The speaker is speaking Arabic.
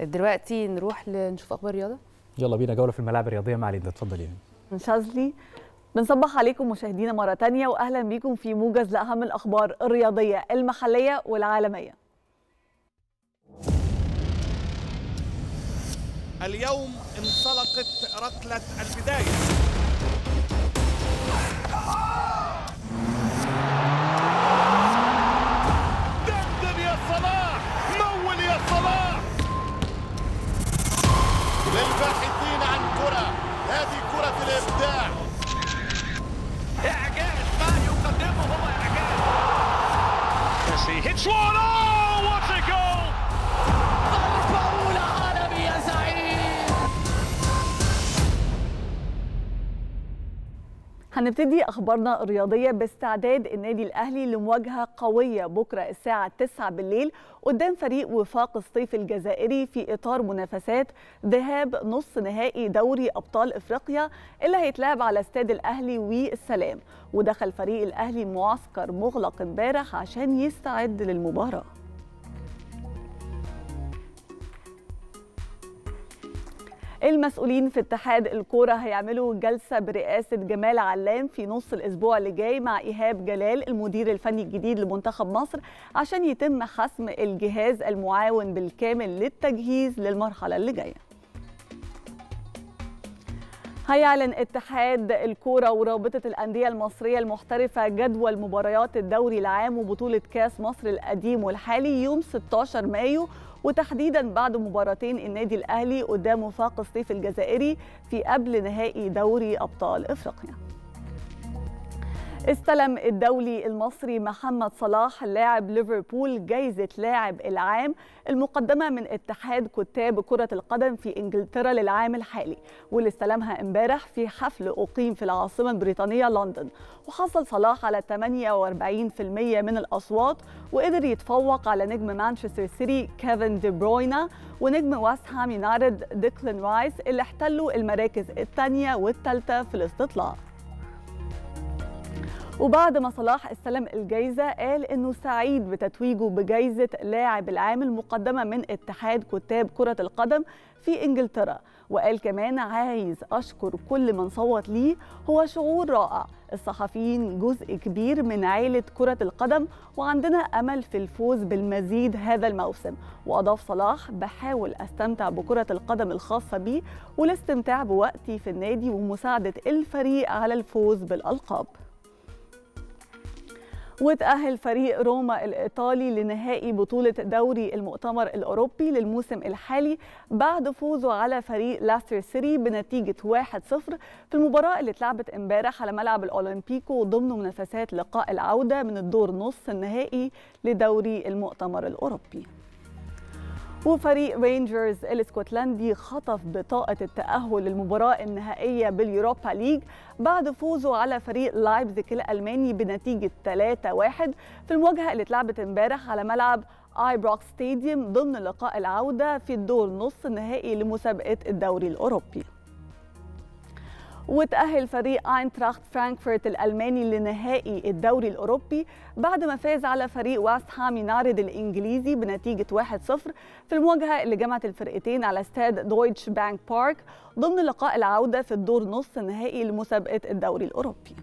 دلوقتي نروح نشوف اخبار رياضه. يلا بينا جوله في الملاعب الرياضيه مع ليندا. اتفضلي. من شاذلي بنصبح عليكم مشاهدينا مره ثانيه واهلا بيكم في موجز لاهم الاخبار الرياضيه المحليه والعالميه. اليوم انطلقت ركله البدايه. للباحثين عن كرة، هذه كرة الإبداع. إعجاز ما يقدمه هو إعجاز. ميسي هيت سوالو وات ا جول. ضربة أولى عالمي يا زعيم. هنبتدي أخبارنا الرياضية باستعداد النادي الأهلي لمواجهة قوية بكرة الساعة 9 بالليل قدام فريق وفاق سطيف الجزائري في إطار منافسات ذهاب نص نهائي دوري أبطال إفريقيا اللي هيتلعب على استاد الأهلي والسلام. ودخل فريق الأهلي معسكر مغلق امبارح عشان يستعد للمباراة. المسؤولين في اتحاد الكوره هيعملوا جلسه برئاسه جمال علام في نص الاسبوع اللي جاي مع ايهاب جلال المدير الفني الجديد لمنتخب مصر عشان يتم حسم الجهاز المعاون بالكامل للتجهيز للمرحله اللي جايه. هيعلن اتحاد الكوره ورابطه الانديه المصريه المحترفه جدول مباريات الدوري العام وبطوله كاس مصر القديم والحالي يوم 16 مايو وتحديدا بعد مباراتين النادي الاهلي قدام وفاق سطيف الجزائري في قبل نهائي دوري ابطال افريقيا. استلم الدولي المصري محمد صلاح لاعب ليفربول جائزة لاعب العام المقدمة من اتحاد كتاب كرة القدم في إنجلترا للعام الحالي واللي استلمها امبارح في حفل أقيم في العاصمة البريطانية لندن. وحصل صلاح على 48% من الأصوات وقدر يتفوق على نجم مانشستر سيتي كيفن دي بروينا ونجم وست هام يونايتد ديكلين رايس اللي احتلوا المراكز الثانية والثالثة في الاستطلاع. وبعد ما صلاح استلم الجائزة قال إنه سعيد بتتويجه بجائزة لاعب العام المقدمة من اتحاد كتاب كرة القدم في إنجلترا. وقال كمان عايز أشكر كل من صوت ليه، هو شعور رائع، الصحفيين جزء كبير من عائلة كرة القدم وعندنا أمل في الفوز بالمزيد هذا الموسم. وأضاف صلاح بحاول أستمتع بكرة القدم الخاصة بي والاستمتاع بوقتي في النادي ومساعدة الفريق على الفوز بالألقاب. وتأهل فريق روما الإيطالي لنهائي بطولة دوري المؤتمر الأوروبي للموسم الحالي بعد فوزه على فريق لاستر سيتي بنتيجة 1-0 في المباراة اللي اتلعبت امبارح على ملعب الأولمبيكو ضمن منافسات لقاء العودة من الدور نصف النهائي لدوري المؤتمر الأوروبي. وفريق رينجرز الاسكتلندي خطف بطاقة التأهل للمباراة النهائية باليوروبا ليج بعد فوزه على فريق لايبزيك الألماني بنتيجة 3-1 في المواجهة اللي اتلعبت امبارح على ملعب اي بروك ستاديوم ضمن لقاء العودة في الدور نصف النهائي لمسابقة الدوري الأوروبي. وتأهل فريق اينتراخت فرانكفورت الألماني لنهائي الدوري الأوروبي بعد ما فاز على فريق وست هام يونايتد الإنجليزي بنتيجة 1-0 في المواجهة اللي جمعت الفرقتين على استاد دويتش بانك بارك ضمن لقاء العودة في الدور نصف النهائي لمسابقة الدوري الأوروبي.